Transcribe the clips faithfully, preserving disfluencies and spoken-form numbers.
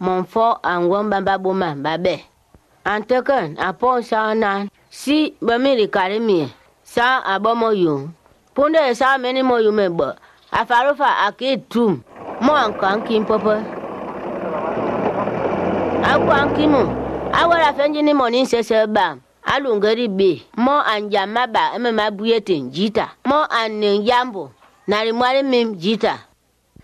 monfort angon bamba boma babe. Antekan apon sa nan si bamiri karimi sa abomo yun. Punde sa meni mo yume bo. Afarofa akit tum mo ankan kim papa. Ankan kimu awara fenji ni moni sese bam. Alungeri be mo anjama ba eme mabuyete njita. Mo anenjambo narimwale mim jita.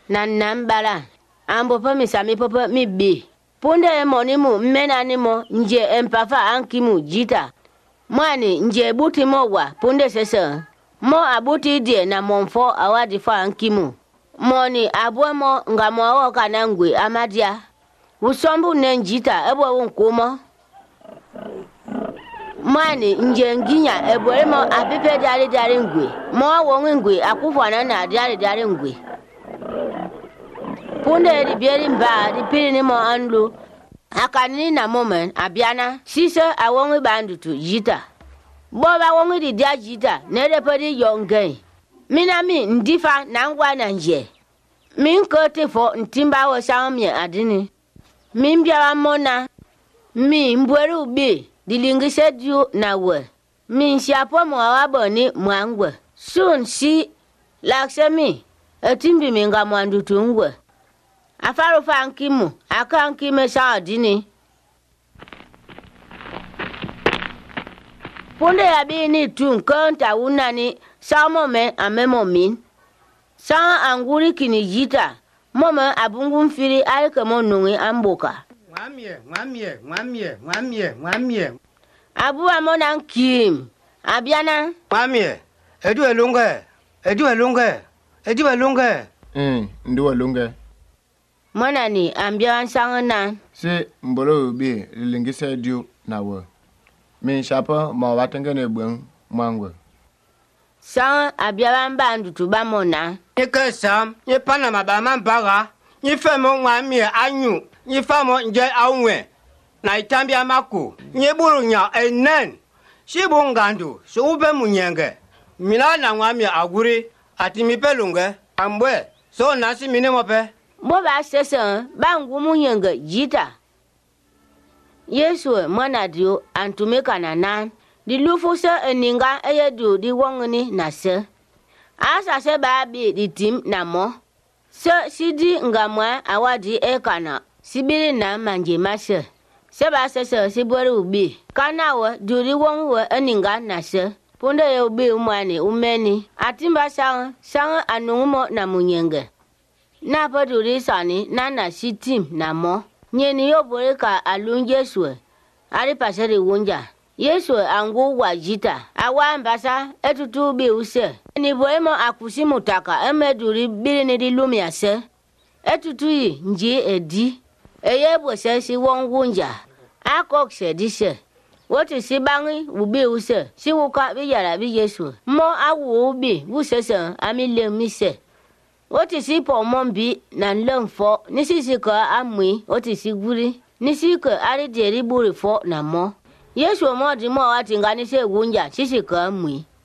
Nan nambala ambo pa mi sami papa mi be. Punde emoni mu menani mo nje empafa ankimu jita. Mwani nje buti mo wa punde sese. Mo abuti die na monfo awadifa ankimu. Moni abwe mo nga mwawo kanangwe amadia. Usombu nenjita ebwe unkumo. Mwani nje nginya ebwe mo apipe dari dari ngwe. Mwa wongi ngwe akufwana na dari dari ngwe. Punde ribieri mba ripiri ni mo anlu. Akanini na momen abiana sise awongi bandutu jita. Boba wongi di dia jita, nerepedi yongen. Minami ndifa nangwa nanje. Minkote fo ntimba wo saomye adini. Mimbia wa mona. Mi mbweru ubi, dilingise diu na we. Mi siapo mwawaboni mwangwe. Soon si, lakse mi, etimbi minga mwandutu ngwe. Afarufa ankimu, aka ankime sa adini. Punde ya bini tun konta unani sa momen ame momin. Sa anguri kini jita, momen abungu mfiri alike monungi amboka. Mwamye, mwamye, mwamye, mwamye, mwamye. Abu amona kim, abiana. Mwamye, eduwe lunge, eduwe lunge, eduwe lunge. Hmm, nduwe lunge. Mwana ni ambiwa sangu na. Si mbolo ubi lingise edu na we. Min shapa mawatenge nebwen mwangwe. Sang abiawa mba ndutuba mona. Nike sam, nipana mabama mpaga. Nifemo mwamie anyu. Nifemo nje aunwe. Na itambia maku. Niburu nya enen. Shibu ngandu. Suube mnyenge. Milana mwamie aguri. Ati mipelunge. Ambwe. So nasi minimope. Mboba sesen. Bangu mnyenge jita. Yesu mwana diyo antumeka na nan. Di lufu se eninga eye diyo di wongini na se. Asa se babi di tim na mo. Se sidi nga mwa awadi eka na. Sibili na manje ma se. Se ba se se sibori ubi. Kana we diyo di wong we eninga na se. Punde ye ubi umwani umeni. Atimba sang, sang anungumo na munyenge. Napo diyo di sani nana si tim na mo. Nyeni yoboreka alun Yesu. Ali pasere wonja. Yesu angu wajita. Awa mbasa etutu bi use. Ni boemo akusi mutaka emeduri bilini di lumia se. Etutu yi nji edi. Eye bose si wongunja. Akokse di se. Woti si bangi ubi use. Si wuka bi yara bi Yesu. Mo awu ubi wuse se amile mise. Oti si po mombi na nlongfo nisi sika amwi oti si guri nisi ko ari deri buri fo na mo Yesu mo di mo ati ngani se gunja sisi ka amwi.